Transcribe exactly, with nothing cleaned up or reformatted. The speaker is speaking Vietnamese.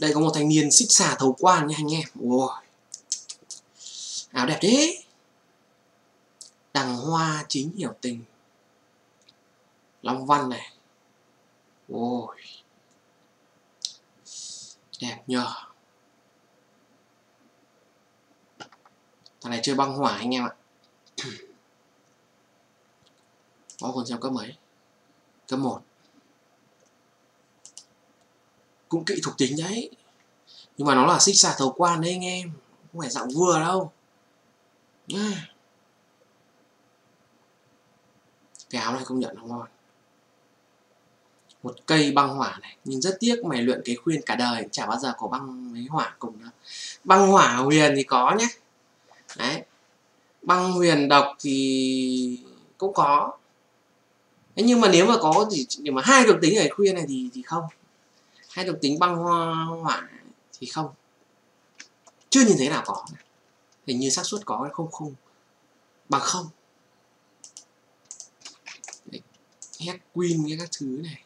Đây có một thanh niên xích xà thầu quan nha anh em. Wow. Áo đẹp đấy. Đằng hoa chính hiểu tình. Long văn này. Wow. Đẹp nhờ. Thằng này chơi băng hỏa anh em ạ. Có con xem cấp mấy? Cấp một. Cũng kỹ thuộc tính đấy. Nhưng mà nó là xích xà thầu quan đấy anh em. Không phải dạng vừa đâu. À. Cái áo này công nhận nó ngon. Một cây băng hỏa này. Nhưng rất tiếc mày luyện cái khuyên cả đời chả bao giờ có băng mấy hỏa cùng đâu. Băng hỏa huyền thì có nhé. Đấy. Băng huyền độc thì cũng có. Đấy, nhưng mà nếu mà có gì nếu mà hai độc tính ở khuyên này thì thì không. Hai độc tính băng hoa hỏa thì không. Chưa nhìn thấy nào có. Hình như xác suất có không không bằng không. Head queen cái các thứ này.